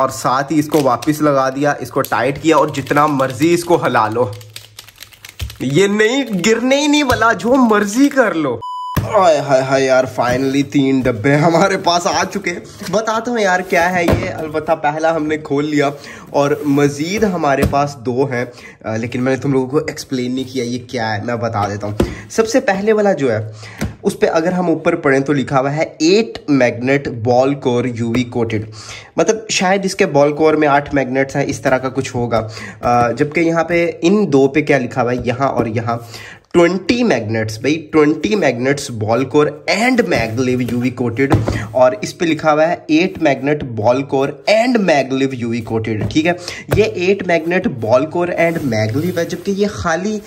और साथ ही इसको वापस लगा दिया, इसको टाइट किया और जितना मर्जी इसको हिला लो, ये नहीं गिरने ही नहीं वाला, जो मर्जी कर लो। हाय हाय हाय यार, फाइनली 3 डब्बे हमारे पास आ चुके हैं। बताता हूँ यार क्या है ये, अलबत्ता पहला हमने खोल लिया और मज़ीद हमारे पास 2 हैं, लेकिन मैंने तुम लोगों को एक्सप्लेन नहीं किया ये क्या है, मैं बता देता हूँ। सबसे पहले वाला जो है उस पर अगर हम ऊपर पढ़ें तो लिखा हुआ है 8 magnet ball core UV coated, मतलब शायद इसके बॉल कोर में 8 मैग्नेट्स हैं, इस तरह का कुछ होगा। जबकि यहाँ पे इन 2 पे क्या लिखा हुआ है, यहाँ और यहाँ 20 मैग्नेट्स, भाई 20 magnets ball core and maglev UV coated, और इस पे लिखा हुआ है 8 magnet ball core and maglev UV coated. ठीक है, ये 8 magnet ball core and maglev है, जबकि ये खाली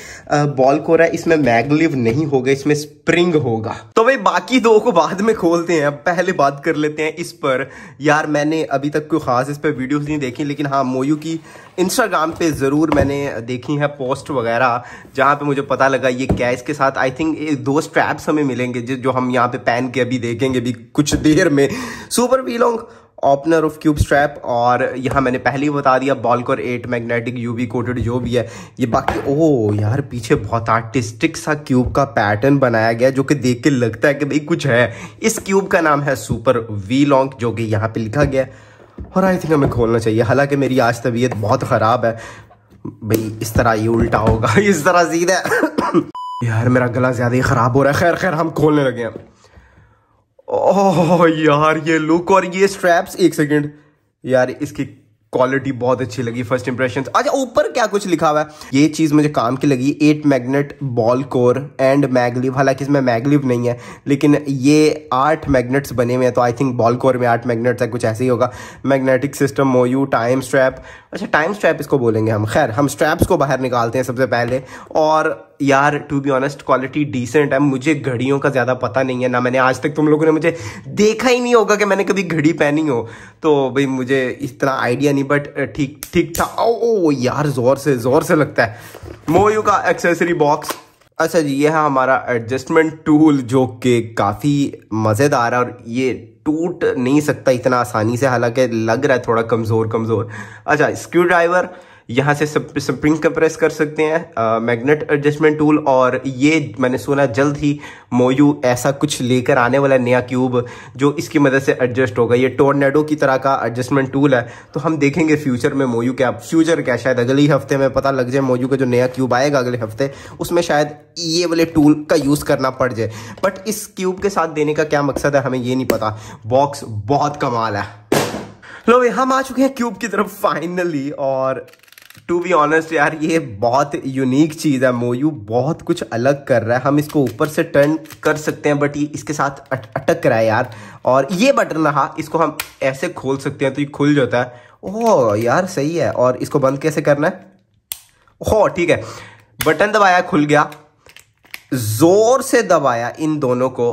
बॉल कोर है, इसमें मैगलेव नहीं होगा, इसमें स्प्रिंग होगा। तो भाई बाकी 2 को बाद में खोलते हैं, पहले बात कर लेते हैं इस पर। यार मैंने अभी तक कोई खास इस पर वीडियोज नहीं देखी, लेकिन हाँ मोयू की इंस्टाग्राम पे ज़रूर मैंने देखी है पोस्ट वगैरह, जहाँ पे मुझे पता लगा ये क्या है। इसके साथ आई थिंक 2 स्ट्रैप्स हमें मिलेंगे जो हम यहाँ पे पहन के अभी देखेंगे भी कुछ देर में। Super वीलॉन्ग opener of cube strap, और यहाँ मैंने पहले ही बता दिया ball core 8 magnetic UV coated जो भी है ये। बाकी ओह यार पीछे बहुत आर्टिस्टिक सा क्यूब का पैटर्न बनाया गया, जो कि देख के लगता है कि भाई कुछ है। इस क्यूब का नाम है सुपर वीलॉन्ग, जो कि यहाँ पे लिखा गया है, और आई थिंक हमें खोलना चाहिए। हालांकि मेरी आज तबीयत बहुत ख़राब है भाई, इस तरह ये उल्टा होगा, इस तरह सीधा यार मेरा गला ज़्यादा ही ख़राब हो रहा है। खैर खैर हम खोलने लगे हैं। ओह यार ये लुक और ये स्ट्रैप्स, एक सेकंड यार इसकी क्वालिटी बहुत अच्छी लगी, फर्स्ट इंप्रेशन। अच्छा ऊपर क्या कुछ लिखा हुआ है, ये चीज़ मुझे काम की लगी, 8 magnet ball core and maglev, हालांकि इसमें मैगलेव नहीं है, लेकिन ये 8 मैग्नेट्स बने हुए हैं, तो आई थिंक बॉल कोर में 8 मैग्नेट्स है, कुछ ऐसे ही होगा। Magnetic system MoYu, time strap, अच्छा टाइम स्ट्रैप इसको बोलेंगे हम। खैर हम स्ट्रैप्स को बाहर निकालते हैं सबसे पहले, और यार to be honest quality decent है। मुझे घड़ियों का ज़्यादा पता नहीं है ना, मैंने आज तक तुम लोगों ने मुझे देखा ही नहीं होगा कि मैंने कभी घड़ी पहनी हो, तो भाई मुझे इस तरह आइडिया नहीं, बट ठीक था। ओ यार ज़ोर से लगता है। मोयू का एक्सेसरी बॉक्स, अच्छा जी ये है हमारा एडजस्टमेंट टूल, जो कि काफ़ी मज़ेदार है, और ये टूट नहीं सकता इतना आसानी से, हालांकि लग रहा है थोड़ा कमज़ोर। अच्छा स्क्रू ड्राइवर, यहाँ से स्प्रिंग कंप्रेस कर सकते हैं, मैग्नेट एडजस्टमेंट टूल, और ये मैंने सुना जल्द ही मोयू ऐसा कुछ लेकर आने वाला नया क्यूब जो इसकी मदद से एडजस्ट होगा। ये टोर्नेडो की तरह का एडजस्टमेंट टूल है, तो हम देखेंगे फ्यूचर में मोयू क्या, फ्यूचर क्या, शायद अगले ही हफ्ते में पता लग जाए, मोयू का जो नया क्यूब आएगा अगले हफ्ते, उसमें शायद ये वाले टूल का यूज़ करना पड़ जाए। बट इस क्यूब के साथ देने का क्या मकसद है हमें ये नहीं पता। बॉक्स बहुत कमाल है। लो भाई हम आ चुके हैं क्यूब की तरफ फाइनली, और टू बी ऑनेस्ट यार ये बहुत यूनिक चीज़ है, मोयू बहुत कुछ अलग कर रहा है। हम इसको ऊपर से टर्न कर सकते हैं, बट ये इसके साथ अटक रहा है यार, और ये बटन रहा, इसको हम ऐसे खोल सकते हैं तो ये खुल जाता है। ओह यार सही है, और इसको बंद कैसे करना है, ओह ठीक है, बटन दबाया खुल गया, ज़ोर से दबाया, इन दोनों को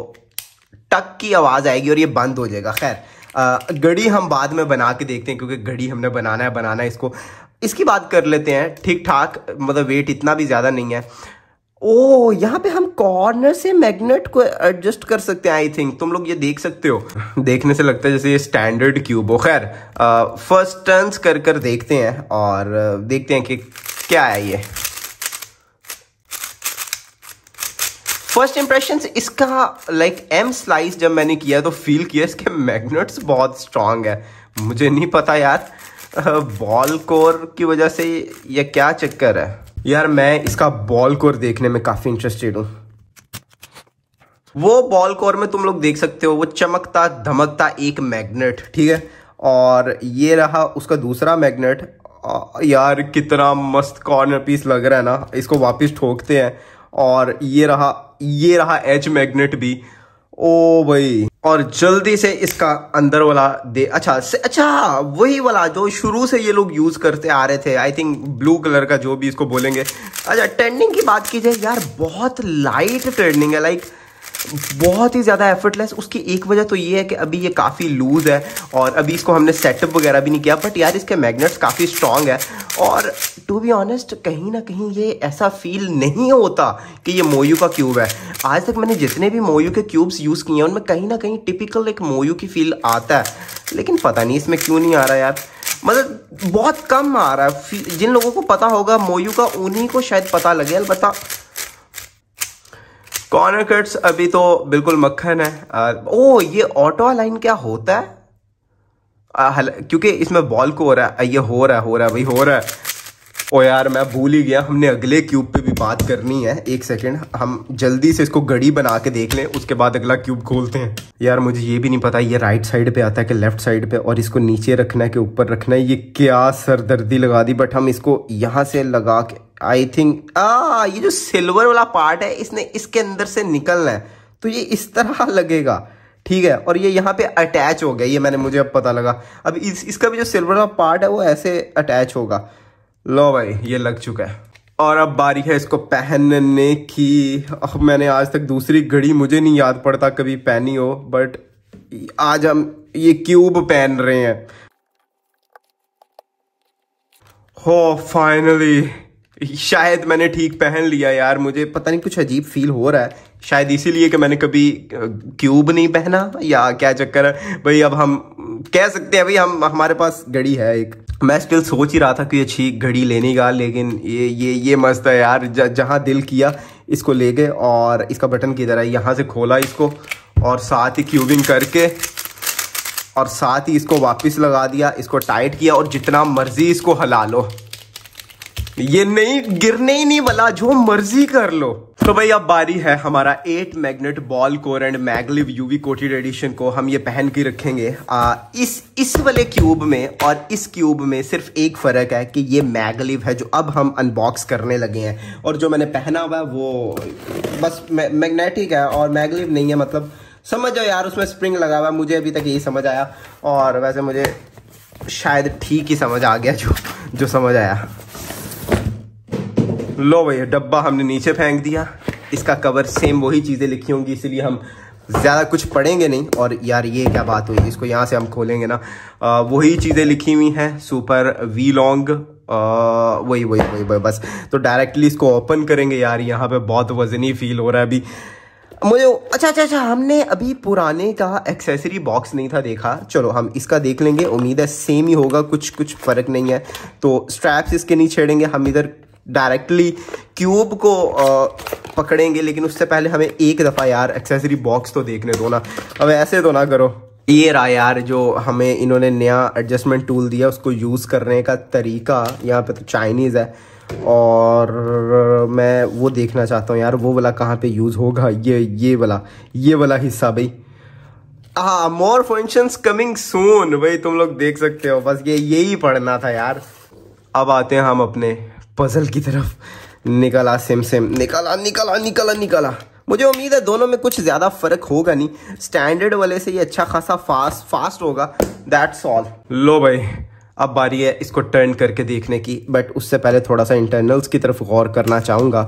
टक की आवाज़ आएगी और ये बंद हो जाएगा। खैर घड़ी हम बाद में बना के देखते हैं, क्योंकि घड़ी हमने बनाना है इसको। इसकी बात कर लेते हैं, ठीक ठाक, मतलब वेट इतना भी ज़्यादा नहीं है। ओह यहाँ पे हम कॉर्नर से मैग्नेट को एडजस्ट कर सकते हैं, आई थिंक तुम लोग ये देख सकते हो, देखने से लगता है जैसे ये स्टैंडर्ड क्यूब हो। खैर फर्स्ट टर्न्स कर देखते हैं, और देखते हैं कि क्या है ये। फर्स्ट इंप्रेशन इसका लाइक एम स्लाइस जब मैंने किया तो फील किया इसके मैग्नेट्स बहुत स्ट्रांग है। मुझे नहीं पता यार बॉल कोर की वजह से यह क्या चक्कर है। यार मैं इसका बॉल कोर देखने में काफ़ी इंटरेस्टेड हूँ। वो बॉल कोर में तुम लोग देख सकते हो वो चमकता धमकता एक मैग्नेट, ठीक है, और ये रहा उसका दूसरा मैग्नेट। यार कितना मस्त कॉर्नर पीस लग रहा है ना, इसको वापस ठोकते हैं, और ये रहा एज मैग्नेट भी। ओ भाई, और जल्दी से इसका अंदर वाला अच्छा वही वाला जो शुरू से ये लोग यूज़ करते आ रहे थे, आई थिंक ब्लू कलर का जो भी इसको बोलेंगे। अच्छा टर्निंग की बात की जाए, यार बहुत लाइट टर्निंग है, लाइक बहुत ही ज़्यादा एफर्टलेस। उसकी एक वजह तो ये है कि अभी ये काफ़ी लूज़ है और अभी इसको हमने सेटअप वगैरह भी नहीं किया, बट यार इसके मैग्नेट्स काफ़ी स्ट्रॉन्ग है, और टू बी ऑनेस्ट कहीं ना कहीं ये ऐसा फील नहीं होता कि ये मोयू का क्यूब है। आज तक मैंने जितने भी मोयू के क्यूब्स यूज़ किए हैं उनमें कहीं ना कहीं टिपिकल एक मोयू की फील आता है, लेकिन पता नहीं इसमें क्यों नहीं आ रहा यार। मतलब बहुत कम आ रहा है। जिन लोगों को पता होगा मोयू का उन्हीं को शायद पता लगे। अलबत्ता कॉर्नर कट्स अभी तो बिल्कुल मक्खन है। ओ ये ऑटो अलाइन क्या होता है? क्योंकि इसमें बॉल को हो रहा है, ये हो रहा है। ओ यार मैं भूल ही गया, हमने अगले क्यूब पे भी बात करनी है। एक सेकंड, हम जल्दी से इसको घड़ी बना के देख लें, उसके बाद अगला क्यूब खोलते हैं। यार मुझे ये भी नहीं पता ये राइट साइड पे आता है कि लेफ्ट साइड पे, और इसको नीचे रखना है कि ऊपर रखना है। ये क्या सरदर्दी लगा दी। बट हम इसको यहाँ से लगा के आई थिंक ये जो सिल्वर वाला पार्ट है इसने इसके अंदर से निकलना है, तो ये इस तरह लगेगा। ठीक है, और ये यहाँ पे अटैच हो गया। ये मुझे अब पता लगा। अब इसका भी जो सिल्वर वाला पार्ट है वो ऐसे अटैच होगा। लो भाई ये लग चुका है, और अब बारी है इसको पहनने की। अब मैंने आज तक दूसरी घड़ी मुझे नहीं याद पड़ता कभी पहनी हो, बट आज हम ये क्यूब पहन रहे हैं। हो फाइनली, शायद मैंने ठीक पहन लिया। यार मुझे पता नहीं कुछ अजीब फील हो रहा है, शायद इसीलिए कि मैंने कभी क्यूब नहीं पहना या क्या चक्कर है भाई। अब हम कह सकते हैं भाई हमारे पास घड़ी है एक। मैं स्टिल सोच ही रहा था कि अच्छी घड़ी लेने का, लेकिन ये मस्त है यार। जहाँ दिल किया इसको ले गए, और इसका बटन किधर है? यहाँ से खोला इसको, और साथ ही क्यूबिंग करके और साथ ही इसको वापस लगा दिया, इसको टाइट किया, और जितना मर्जी इसको हिला लो ये नहीं गिरने ही नहीं वाला, जो मर्जी कर लो। तो भाई अब बारी है हमारा 8 magnet ball core and maglev UV coated edition को हम ये पहन के रखेंगे। इस वाले क्यूब में और इस क्यूब में सिर्फ एक फ़र्क है कि ये मैगलिव है जो अब हम अनबॉक्स करने लगे हैं, और जो मैंने पहना हुआ है वो बस मैग्नेटिक है और मैगलिव नहीं है। मतलब समझ जाओ यार, उसमें स्प्रिंग लगा हुआ है। मुझे अभी तक यही समझ आया, और वैसे मुझे शायद ठीक ही समझ आ गया जो समझ आया। लो भाई डब्बा हमने नीचे फेंक दिया। इसका कवर सेम वही चीज़ें लिखी होंगी, इसलिए हम ज़्यादा कुछ पढ़ेंगे नहीं। और यार ये क्या बात हुई, इसको यहाँ से हम खोलेंगे ना, वही चीज़ें लिखी हुई हैं। सुपर वी लॉन्ग वही बस। तो डायरेक्टली इसको ओपन करेंगे। यार यहाँ पे बहुत वजनी फील हो रहा है अभी मुझे। अच्छा, हमने अभी पुराने का एक्सेसरी बॉक्स नहीं था देखा। चलो हम इसका देख लेंगे, उम्मीद है सेम ही होगा, कुछ फ़र्क नहीं है। तो स्ट्रैप्स इसके नहीं छेड़ेंगे, हम इधर डायरेक्टली क्यूब को पकड़ेंगे। लेकिन उससे पहले हमें एक दफ़ा यार एक्सेसरी बॉक्स तो देखने दो ना। अब ऐसे तो ना करो। ये रहा यार जो हमें इन्होंने नया एडजस्टमेंट टूल दिया, उसको यूज़ करने का तरीका। यहाँ पे तो चाइनीज़ है, और मैं वो देखना चाहता हूँ यार वो वाला कहाँ पे यूज़ होगा। ये वाला हिस्सा भाई। हाँ, मोर फंक्शंस कमिंग सून। भाई तुम लोग देख सकते हो, बस यही पढ़ना था यार। अब आते हैं हम अपने पजल की तरफ। निकाला सेम निकाला। मुझे उम्मीद है दोनों में कुछ ज़्यादा फ़र्क होगा नहीं। स्टैंडर्ड वाले से ये अच्छा खासा फास्ट होगा। That's all. लो भाई अब बारी है इसको टर्न करके देखने की, बट उससे पहले थोड़ा सा इंटरनल्स की तरफ गौर करना चाहूँगा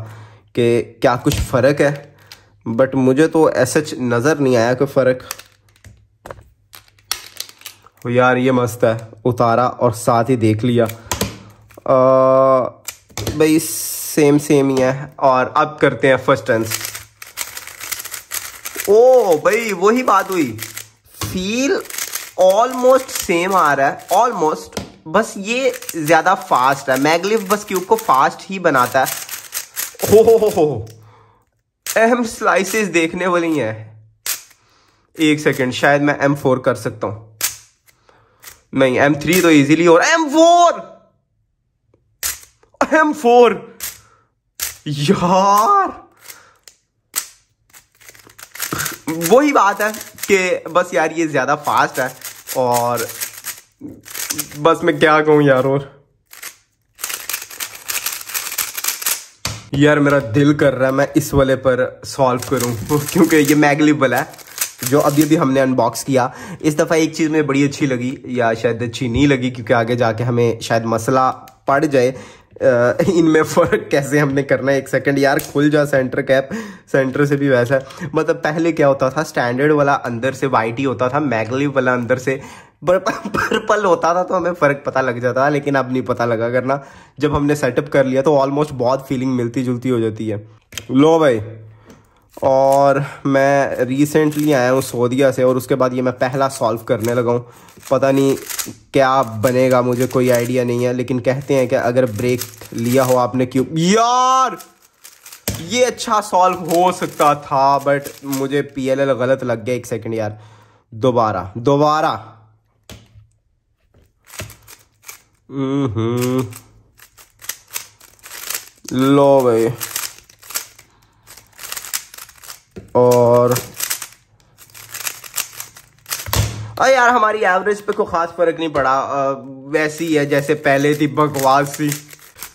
कि क्या कुछ फ़र्क है। बट मुझे तो ऐसा नज़र नहीं आया कोई फ़र्क। यार ये मस्त है, उतारा और साथ ही देख लिया। भाई सेम ही है। और अब करते हैं फर्स्ट टर्न्स। ओ भाई वही बात हुई, फील ऑलमोस्ट सेम आ रहा है, ऑलमोस्ट। बस ये ज़्यादा फास्ट है। मैगलिव बस क्यूब को फास्ट ही बनाता है। हो एम स्लाइसेस देखने वाली हैं। एक सेकंड, शायद मैं M4 कर सकता हूँ। नहीं M3 तो इजीली हो रहा है। M4 यार वही बात है कि बस यार ये ज़्यादा फास्ट है। और बस मैं क्या कहूँ यार, और यार मेरा दिल कर रहा है मैं इस वाले पर सॉल्व करूँ क्योंकि ये मैगलिव वाला है जो अभी हमने अनबॉक्स किया। इस दफ़ा एक चीज़ में बड़ी अच्छी लगी, या शायद अच्छी नहीं लगी, क्योंकि आगे जाके हमें शायद मसला पड़ जाए इनमें फ़र्क कैसे हमने करना है। एक सेकंड यार, खुल जा सेंटर कैप। सेंटर से भी वैसा, मतलब पहले क्या होता था, स्टैंडर्ड वाला अंदर से वाइट ही होता था, मैगलिव वाला अंदर से पर्पल होता था, तो हमें फ़र्क पता लग जाता था। लेकिन अब नहीं पता लगा करना। जब हमने सेटअप कर लिया तो ऑलमोस्ट बहुत फीलिंग मिलती जुलती हो जाती है। लो भाई और मैं रिसेंटली आया हूँ सऊदीया से और उसके बाद ये मैं पहला सॉल्व करने लगा हूँ। पता नहीं क्या बनेगा, मुझे कोई आइडिया नहीं है, लेकिन कहते हैं कि अगर ब्रेक लिया हो आपने क्यूब, यार ये अच्छा सॉल्व हो सकता था बट मुझे पीएलएल गलत लग गया। एक सेकंड यार, दोबारा लो भाई, और अरे यार हमारी एवरेज पे कोई खास फर्क नहीं पड़ा, वैसी है जैसे पहले थी, बकवास सी।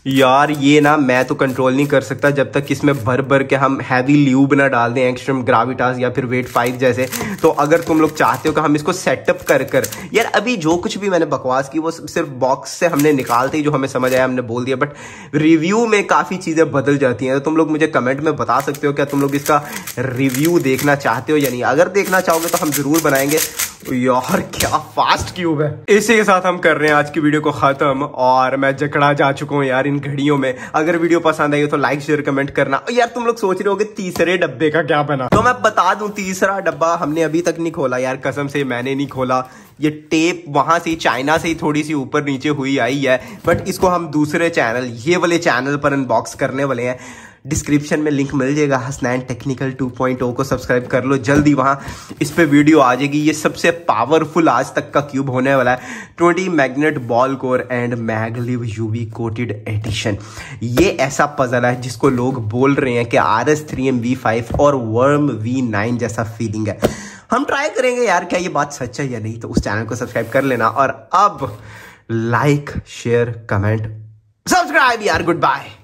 यार ये ना मैं तो कंट्रोल नहीं कर सकता जब तक इसमें भर के हम हैवी ल्यूब ना डाल दें, एक्सट्रीम ग्राविटास या फिर V5 जैसे। तो अगर तुम लोग चाहते हो कि हम इसको सेटअप कर यार, अभी जो कुछ भी मैंने बकवास की वो सिर्फ बॉक्स से हमने निकालते ही जो हमें समझ आया हमने बोल दिया, बट रिव्यू में काफ़ी चीज़ें बदल जाती हैं। तो तुम लोग मुझे कमेंट में बता सकते हो क्या तुम लोग इसका रिव्यू देखना चाहते हो या नहीं। अगर देखना चाहोगे तो हम ज़रूर बनाएंगे। यार क्या फास्ट क्यूब है। इसी के साथ हम कर रहे हैं आज की वीडियो को ख़त्म, और मैं जकड़ा जा चुका हूँ यार इन घड़ियों में। अगर वीडियो पसंद आई हो तो लाइक शेयर कमेंट करना। यार तुम लोग सोच रहे होगे तीसरे डब्बे का क्या बना, तो मैं बता दूं तीसरा डब्बा हमने अभी तक नहीं खोला यार, कसम से मैंने नहीं खोला। ये टेप वहां से चाइना से ही थोड़ी सी ऊपर नीचे हुई आई है, बट इसको हम दूसरे चैनल, ये वाले चैनल पर अनबॉक्स करने वाले हैं। डिस्क्रिप्शन में लिंक मिल जाएगा, हसनैन टेक्निकल 2.0 को सब्सक्राइब कर लो जल्दी, वहाँ इस पे वीडियो आ जाएगी। ये सबसे पावरफुल आज तक का क्यूब होने वाला है, 20 magnet ball core and maglev UV coated edition. ये ऐसा पजल है जिसको लोग बोल रहे हैं कि RS3M V5 और वर्म V9 जैसा फीलिंग है। हम ट्राई करेंगे यार, क्या ये बात सच है या नहीं, तो उस चैनल को सब्सक्राइब कर लेना। और अब लाइक शेयर कमेंट सब्सक्राइब यार, गुड बाय।